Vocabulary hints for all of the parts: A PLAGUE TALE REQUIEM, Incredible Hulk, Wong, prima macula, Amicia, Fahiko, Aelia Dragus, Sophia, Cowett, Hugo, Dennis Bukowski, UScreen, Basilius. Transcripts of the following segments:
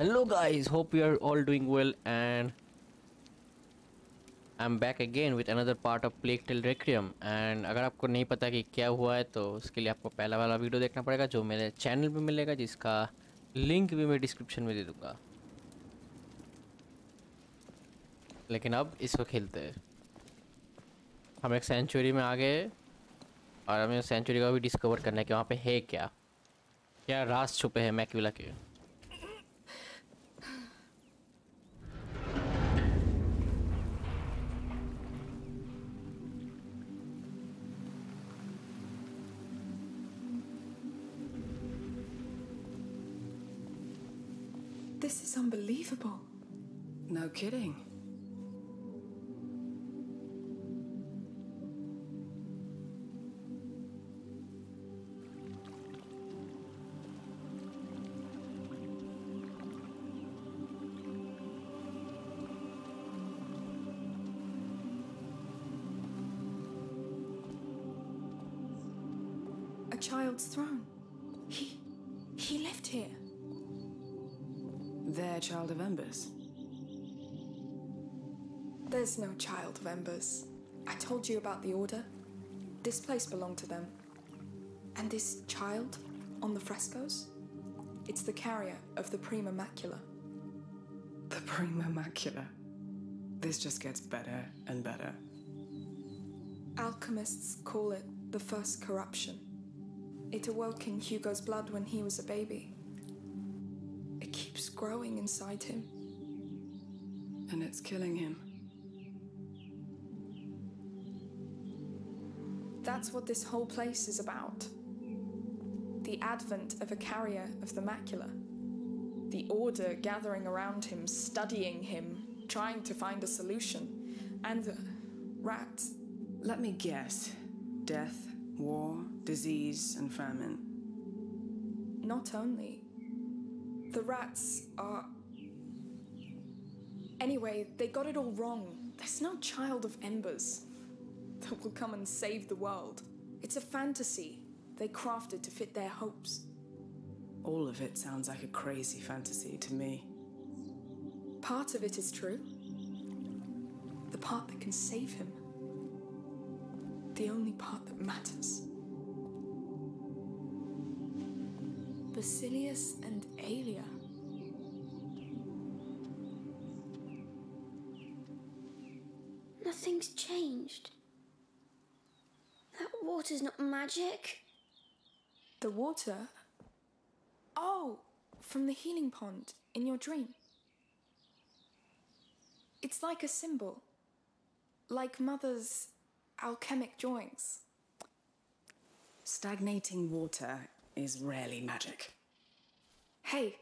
Hello guys, hope you are all doing well, and I'm back again with another part of Plague Tale Requiem. And अगर आपको नहीं पता कि क्या हुआ है तो उसके लिए आपको पहला वाला वीडियो देखना पड़ेगा जो मेरे चैनल पे मिलेगा, जिसका लिंक भी मैं डिस्क्रिप्शन में दे दूंगा। लेकिन अब इसको खेलते हैं। हम एक सेंचुरी में आ गए और हमें सेंचुरी का भी डिस्कवर करना है कि वहाँ पे है क्या, क्या राज छुपे हैं मैक्यूला के। This is unbelievable. No kidding. A child's throne. He left here. Their child of embers. There's no child of embers. I told you about the order. This place belonged to them. And this child on the frescoes? It's the carrier of the prima macula. The prima macula. This just gets better and better. Alchemists call it the first corruption. It awoke in Hugo's blood when he was a baby. Growing inside him, and it's killing him. That's what this whole place is about. The advent of a carrier of the macula. The order gathering around him, studying him, trying to find a solution. And the rats. Let me guess. Death, war, disease, and famine. Not only. The rats are... Anyway, they got it all wrong. There's no child of embers that will come and save the world. It's a fantasy they crafted to fit their hopes. All of it sounds like a crazy fantasy to me. Part of it is true. The part that can save him. The only part that matters. Basilius and Aelia. Nothing's changed. That water's not magic. The water? Oh, from the healing pond in your dream. It's like a symbol. Like Mother's alchemic drawings. Stagnating water is rarely magic. Hey,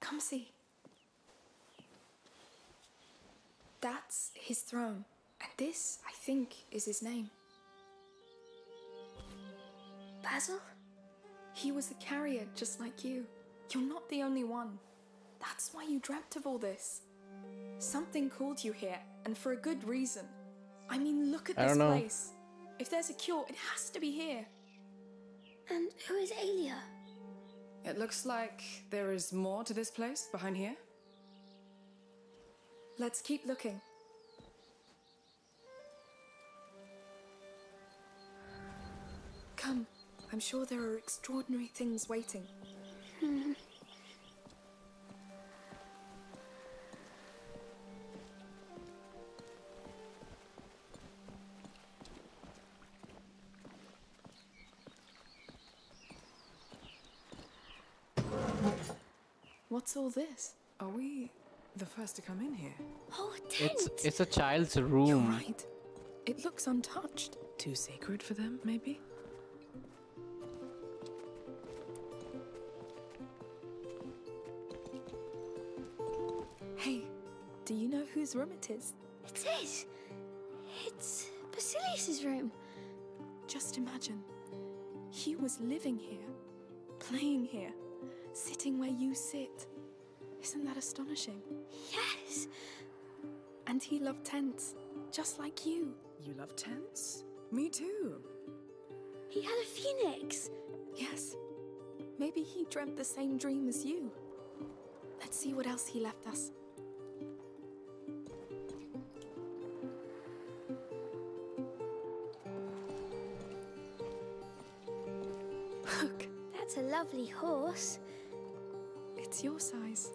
come see. That's his throne, and this, I think, is his name. Basil? He was a carrier just like you. You're not the only one. That's why you dreamt of all this. Something called you here, and for a good reason. I mean, look at this place. If there's a cure, it has to be here. And who is Aelia? It looks like there is more to this place behind here. Let's keep looking. Come, I'm sure there are extraordinary things waiting. What's all this? Are we the first to come in here? Oh, a tent! It's a child's room. You're right. It looks untouched. Too sacred for them, maybe? Hey, do you know whose room it is? It is! It's Basilius's room. Just imagine. He was living here, playing here. Sitting where you sit. Isn't that astonishing? Yes! And he loved tents, just like you. You love tents? Me too. He had a phoenix. Yes. Maybe he dreamt the same dream as you. Let's see what else he left us. Look. That's a lovely horse. It's your size.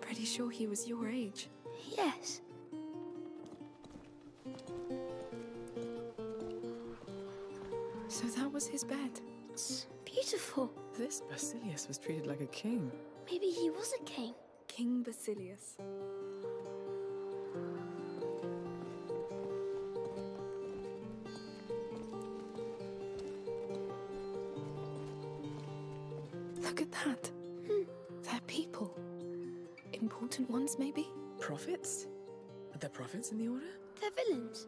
Pretty sure he was your age. Yes. So that was his bed. It's beautiful. This Basilius was treated like a king. Maybe he was a king. King Basilius. Look at that. They're people. Important ones, maybe? Prophets? Are there prophets in the Order? They're villains.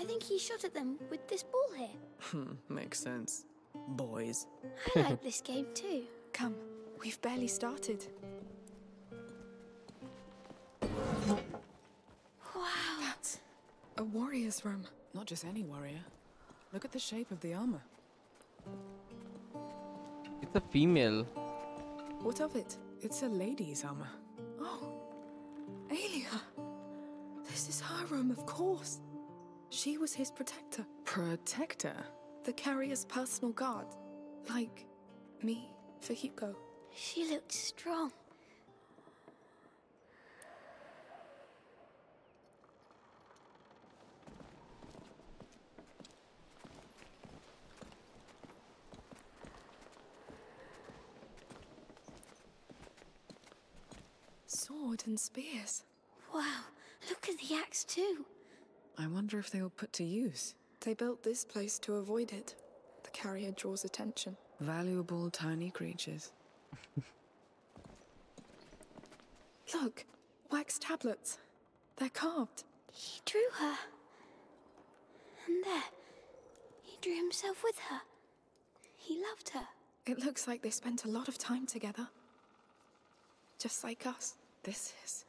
I think he shot at them with this ball here. Makes sense. Boys. I like this game too. Come, we've barely started. Wow. That's a warrior's room. Not just any warrior. Look at the shape of the armor. It's a female. What of it? It's a lady's armor. Oh, Aelia. This is her room, of course. She was his protector. Protector? The carrier's personal guard. Like me, Fahiko. She looked strong. Sword and spears. Wow, look at the axe too. I wonder if they will put to use. They built this place to avoid it. The carrier draws attention. Valuable tiny creatures. Look, wax tablets. They're carved. He drew her. And there, he drew himself with her. He loved her. It looks like they spent a lot of time together. Just like us. This is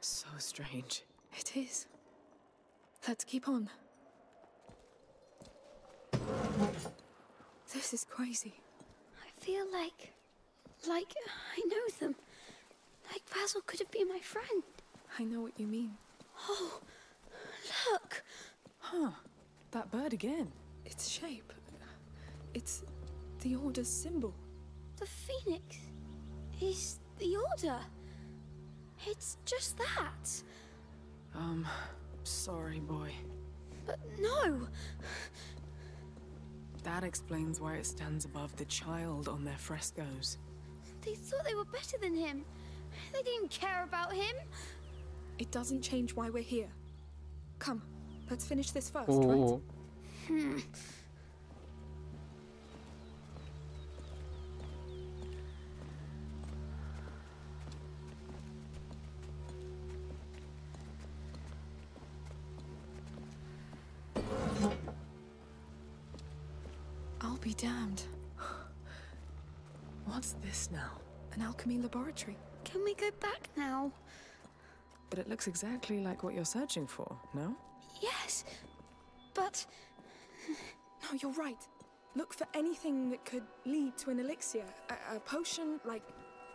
so strange. It is. Let's keep on. This is crazy. I feel like I know them. Like Basil could have been my friend. I know what you mean. Oh, look! Huh, that bird again. Its shape. It's the Order's symbol. The phoenix is the Order. It's just that. Sorry, boy. But no! That explains why it stands above the child on their frescoes. They thought they were better than him. They didn't care about him. It doesn't change why we're here. Come, let's finish this first, right? Be damned. What's this now? An alchemy laboratory. Can we go back now? But it looks exactly like what you're searching for, no? Yes, but... No, you're right. Look for anything that could lead to an elixir, a potion, like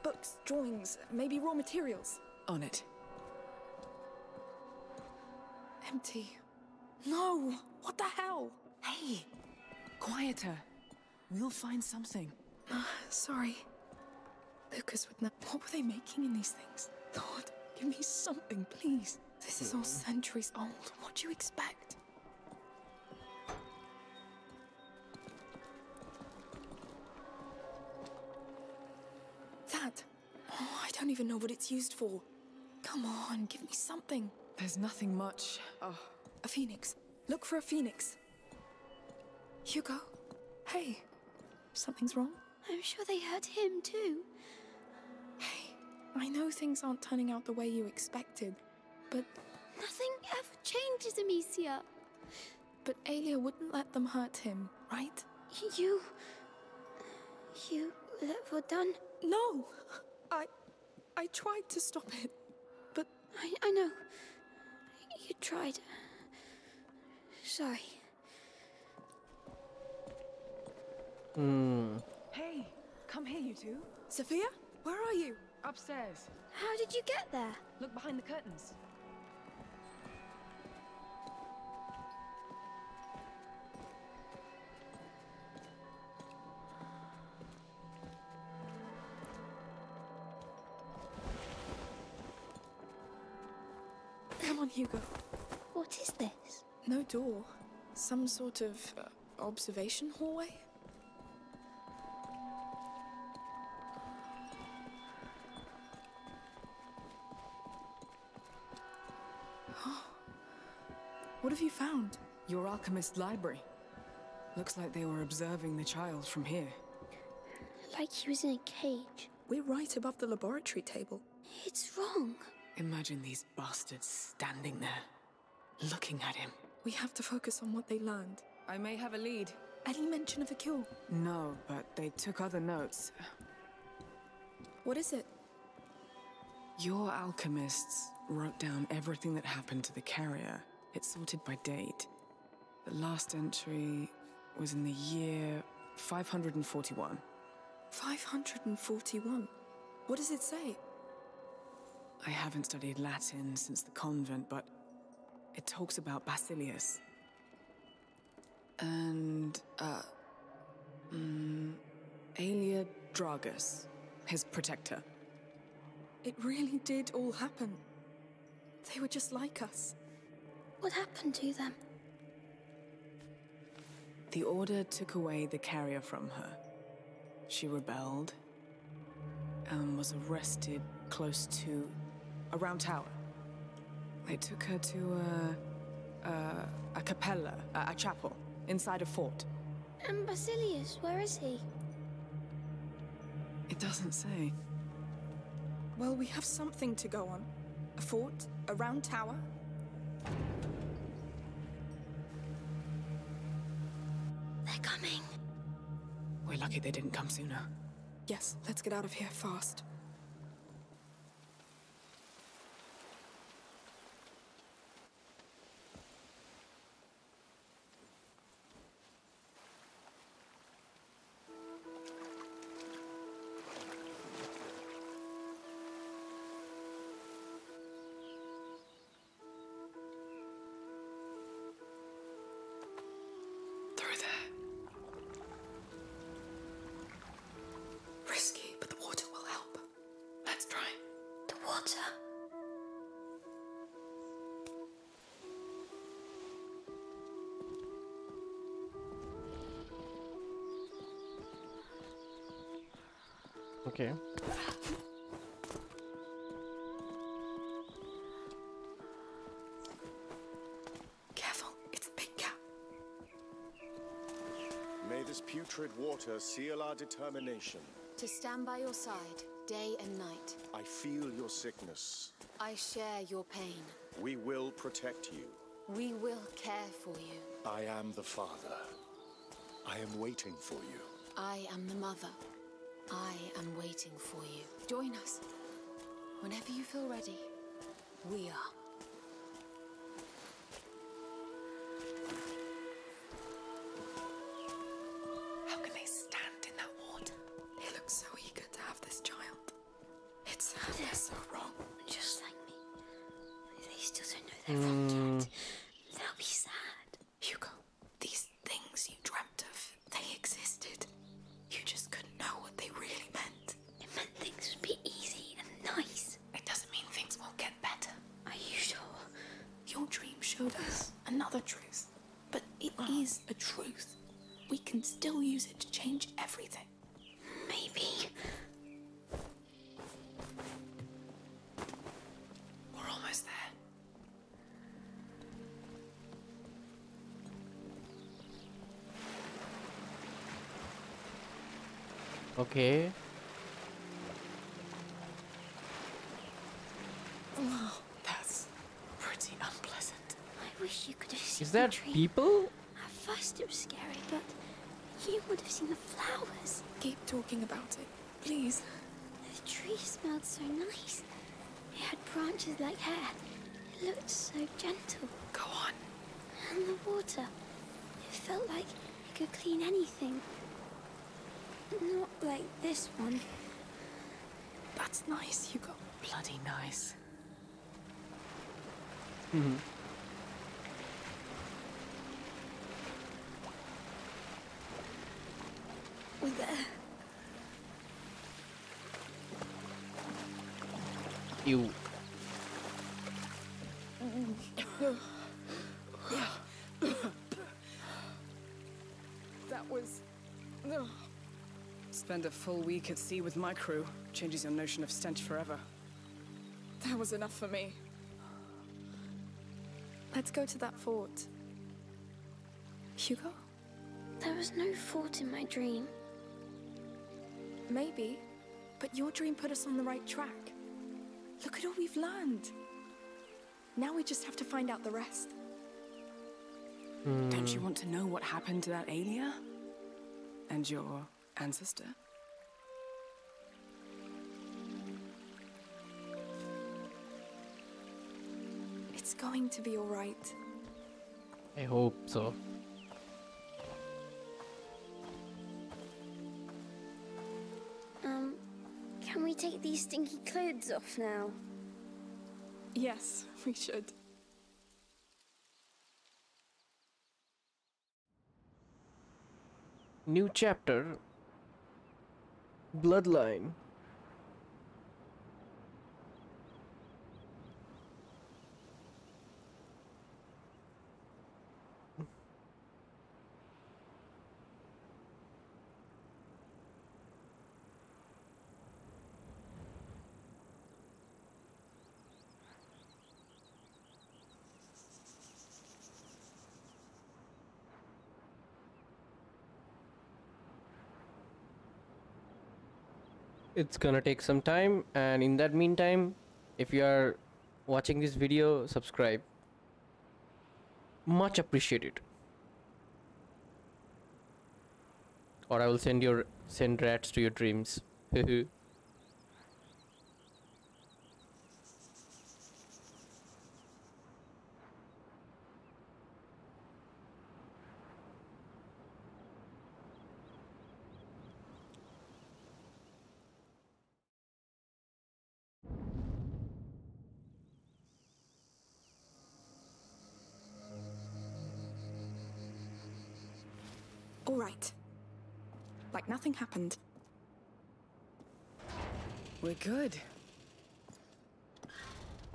books, drawings, maybe raw materials. On it. Empty. No! What the hell? Hey! Quieter. We'll find something. Sorry. Lucas would not... What were they making in these things? Lord, give me something, please. This is all centuries old. What do you expect? That. Oh, I don't even know what it's used for. Come on, give me something. There's nothing much. Oh. A phoenix. Look for a phoenix. Hugo. Hey, something's wrong? I'm sure they hurt him too. Hey, I know things aren't turning out the way you expected, but... Nothing ever changes, Amicia. But Aelia wouldn't let them hurt him, right? You let were done? No! I tried to stop it, but... I know. You tried. Sorry. Hey, come here, you two. Sophia, where are you? Upstairs. How did you get there? Look behind the curtains. Come on, Hugo. What is this? No door. Some sort of observation hallway? What have you found? Your alchemist library. Looks like they were observing the child from here. Like he was in a cage. We're right above the laboratory table. It's wrong. Imagine these bastards standing there, looking at him. We have to focus on what they learned. I may have a lead. Any mention of a cure? No, but they took other notes. What is it? Your alchemists wrote down everything that happened to the carrier. It's sorted by date. The last entry was in the year 541. 541? What does it say? I haven't studied Latin since the convent, but it talks about Basilius. And, Aelia Dragus, his protector. It really did all happen. They were just like us. What happened to them? The Order took away the carrier from her. She rebelled and was arrested close to a round tower. They took her to a capella, a chapel, inside a fort. And Basilius, where is he? It doesn't say. Well, we have something to go on. A fort, a round tower. They're coming. We're lucky they didn't come sooner. Yes, let's get out of here fast. Okay. Careful, it's a big cat. May this putrid water seal our determination. To stand by your side, day and night. I feel your sickness. I share your pain. We will protect you. We will care for you. I am the father. I am waiting for you. I am the mother. I am waiting for you. Join us. Whenever you feel ready, we are. How can they stand in that water? They look so eager to have this child. It's sad they're so wrong. Just like me. They still don't know they're wrong yet. They'll be sad. Hugo, these things you dreamt of, they existed. You just couldn't know what they really meant. It meant things would be easy and nice. It doesn't mean things won't get better. Are you sure? Your dream showed us another truth. But it is a truth. We can still use it to change everything. Maybe. We're almost there. Okay. Oh, that's pretty unpleasant. I wish you could have seen. Is that people? At first it was scary, but you would have seen the flowers. Keep talking about it, please. The tree smelled so nice. It had branches like hair. It looked so gentle. Go on. And the water. It felt like it could clean anything. Not like this one. That's nice, Hugo. Bloody nice. Mm-hmm. We're there. You. That was... Spend a full week at sea with my crew. Changes your notion of stench forever. That was enough for me. Let's go to that fort. Hugo? There was no fort in my dream. Maybe, but your dream put us on the right track. Look at all we've learned. Now we just have to find out the rest. Mm. Don't you want to know what happened to that Aelia? And your ancestor? It's going to be all right. I hope so. Can we take these stinky clothes off now? Yes, we should. New chapter. Bloodline. It's gonna take some time, and in that meantime, if you are watching this video, subscribe. Much appreciated. Or I will send rats to your dreams. Like nothing happened. We're good.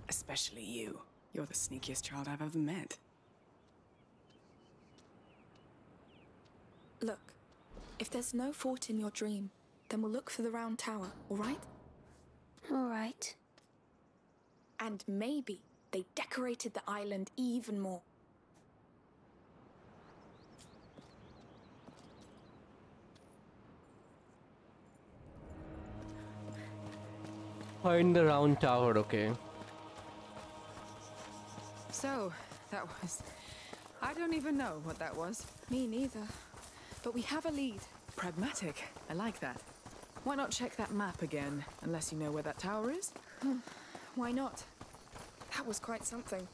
Especially you. You're the sneakiest child I've ever met. Look, if there's no fort in your dream, then we'll look for the round tower, all right? All right. And maybe they decorated the island even more. Find the round tower, okay. So, that was... I don't even know what that was. Me neither. But we have a lead. Pragmatic. I like that. Why not check that map again? Unless you know where that tower is? Why not? That was quite something.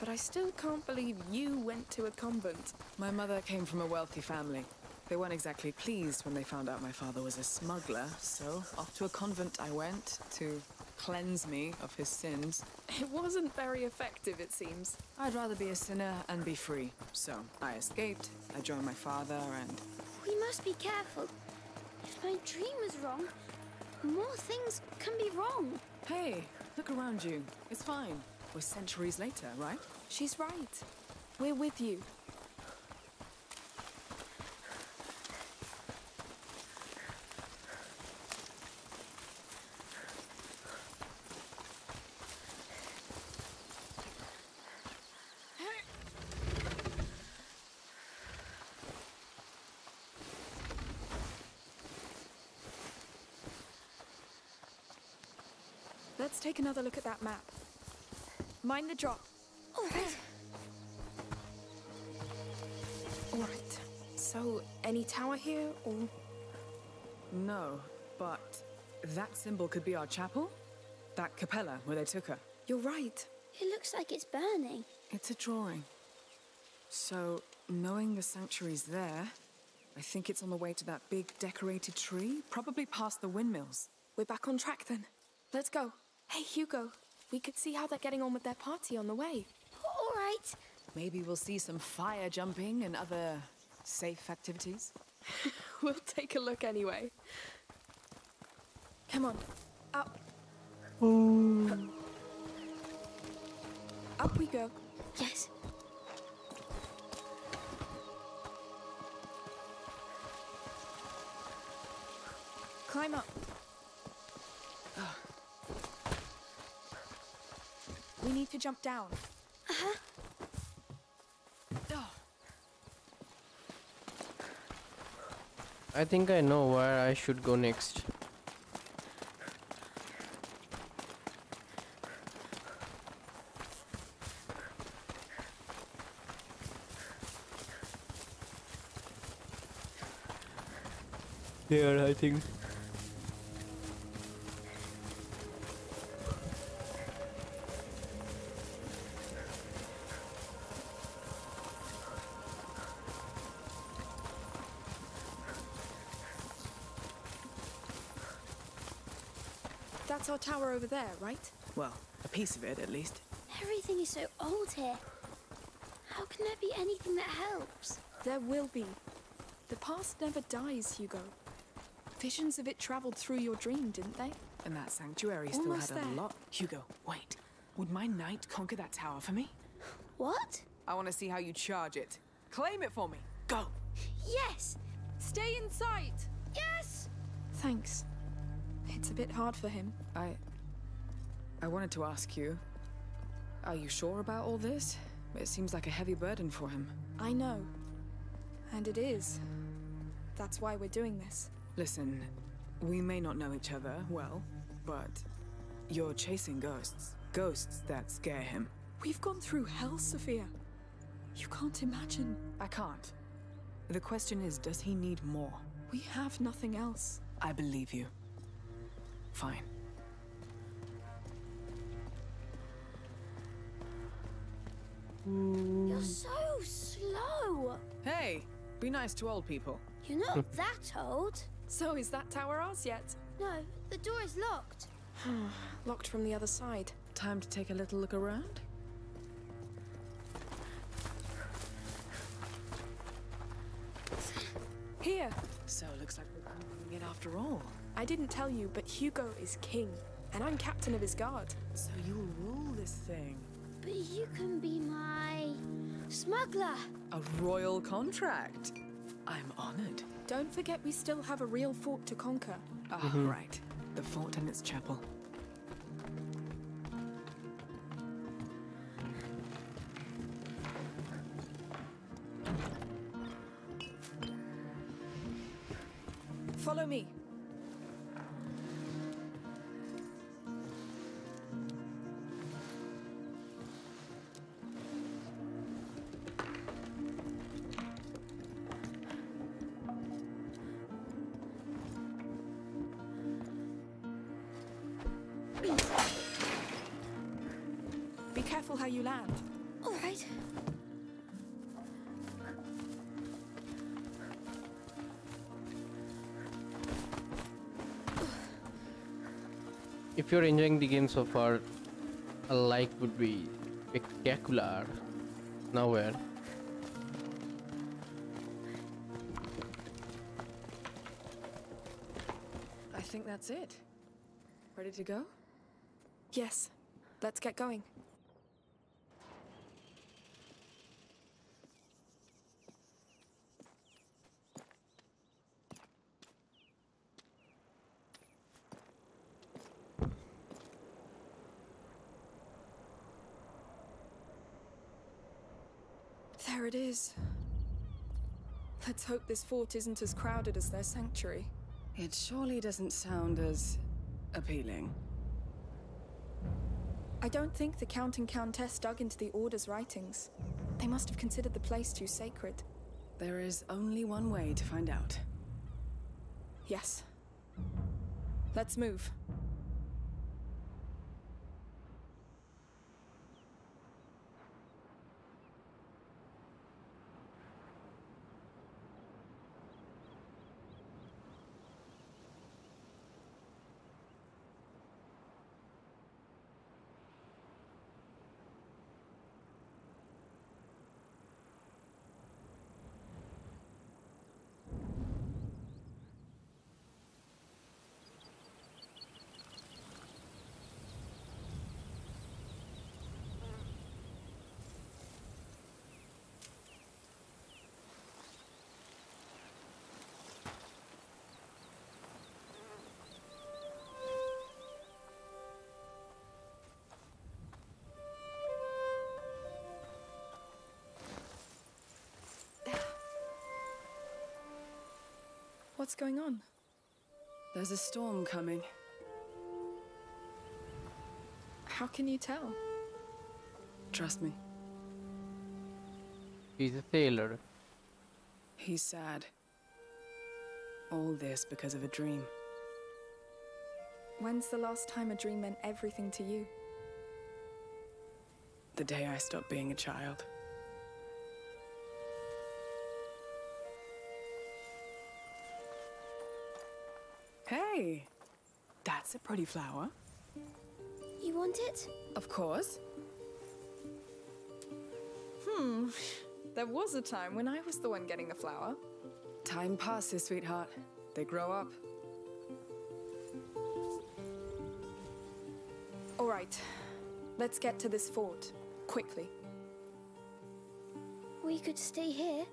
But I still can't believe you went to a convent. My mother came from a wealthy family. They weren't exactly pleased when they found out my father was a smuggler, so off to a convent I went to cleanse me of his sins. It wasn't very effective, it seems. I'd rather be a sinner and be free, so I escaped, I joined my father, and... We must be careful. If my dream was wrong, more things can be wrong. Hey, look around you. It's fine. We're centuries later, right? She's right. We're with you. Let's take another look at that map. Mind the drop. All right. All right. So, any tower here, or...? No, but that symbol could be our chapel. That capella where they took her. You're right. It looks like it's burning. It's a drawing. So, knowing the sanctuary's there, I think it's on the way to that big decorated tree, probably past the windmills. We're back on track then. Let's go. Hey, Hugo, we could see how they're getting on with their party on the way. All right. Maybe we'll see some fire jumping and other safe activities. We'll take a look anyway. Come on. Up. Ooh. Up we go. Yes. Climb up. Oh. We need to jump down. Uh-huh. Oh. I think I know where I should go next. Here, I think. That's our tower over there, right? Well, a piece of it at least. Everything is so old here. How can there be anything that helps? There will be. The past never dies, Hugo. Visions of it traveled through your dream, didn't they? And that sanctuary still had a lot. Hugo, wait. Would my knight conquer that tower for me? What? I want to see how you charge it. Claim it for me. Go. Yes. Stay in sight. Yes. Thanks. It's a bit hard for him. I wanted to ask you. Are you sure about all this? It seems like a heavy burden for him. I know. And it is. That's why we're doing this. Listen, we may not know each other well, but you're chasing ghosts. Ghosts that scare him. We've gone through hell, Sophia. You can't imagine. I can't. The question is, does he need more? We have nothing else. I believe you. Fine. You're so slow. Hey, be nice to old people. You're not that old. So is that tower ours yet? No, the door is locked. Locked from the other side. Time to take a little look around. Here. So it looks like we're doing it after all. I didn't tell you, but Hugo is king, and I'm captain of his guard. So you'll rule this thing. But you can be my smuggler. A royal contract. I'm honored. Don't forget we still have a real fort to conquer. Ah, right. The fort and its chapel. Follow me. How you land. All right. If you're enjoying the game so far, a like would be spectacular. Now where? I think that's it. Ready to go? Yes. Let's get going. There it is. Let's hope this fort isn't as crowded as their sanctuary. It surely doesn't sound as appealing. I don't think the Count and Countess dug into the Order's writings. They must have considered the place too sacred. There is only one way to find out. Yes. Let's move. What's going on? There's a storm coming. How can you tell? Trust me. He's a sailor. He's sad. All this because of a dream. When's the last time a dream meant everything to you? The day I stopped being a child. Hey, that's a pretty flower. You want it? Of course. There was a time when I was the one getting the flower. Time passes, sweetheart. They grow up. All right, let's get to this fort, quickly. We could stay here.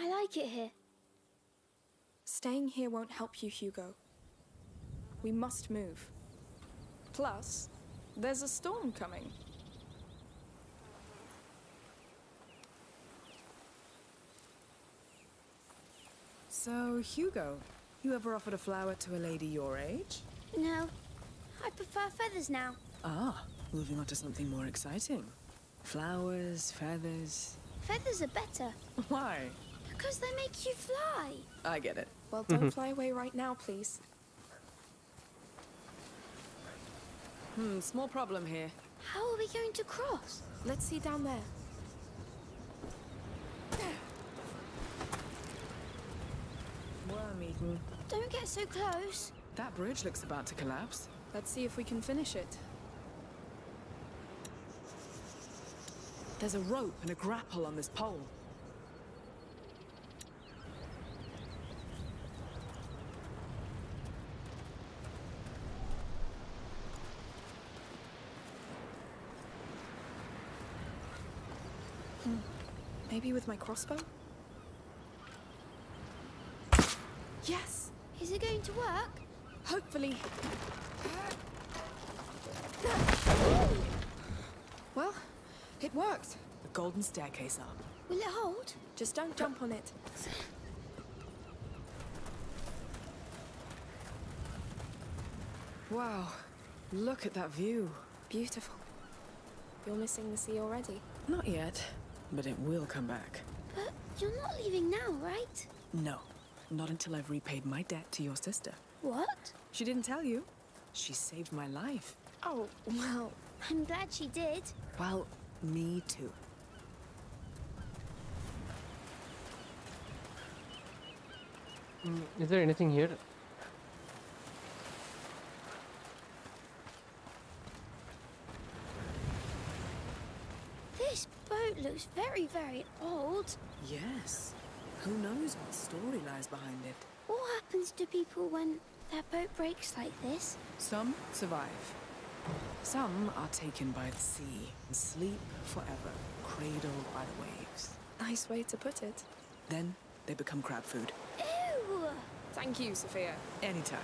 I like it here. Staying here won't help you, Hugo. We must move. Plus, there's a storm coming. So, Hugo, you ever offered a flower to a lady your age? No. I prefer feathers now. Ah, moving on to something more exciting. Flowers, feathers... Feathers are better. Why? Because they make you fly. I get it. Well, don't fly away right now, please. Small problem here. How are we going to cross? Let's see down there. Worm eaten. Don't get so close. That bridge looks about to collapse. Let's see if we can finish it. There's a rope and a grapple on this pole. Maybe with my crossbow? Yes! Is it going to work? Hopefully. Well, it worked. The golden staircase up. Will it hold? Just don't jump on it. Wow. Look at that view. Beautiful. You're missing the sea already? Not yet. But it will come back. But you're not leaving now, right? No, not until I've repaid my debt to your sister. What? She didn't tell you. She saved my life. Oh, well... I'm glad she did. Well, me too. Is there anything here? Looks very, very old. Yes. Who knows what story lies behind it? What happens to people when their boat breaks like this? Some survive. Some are taken by the sea and sleep forever, cradled by the waves. Nice way to put it. Then they become crab food. Ew! Thank you, Sophia. Anytime.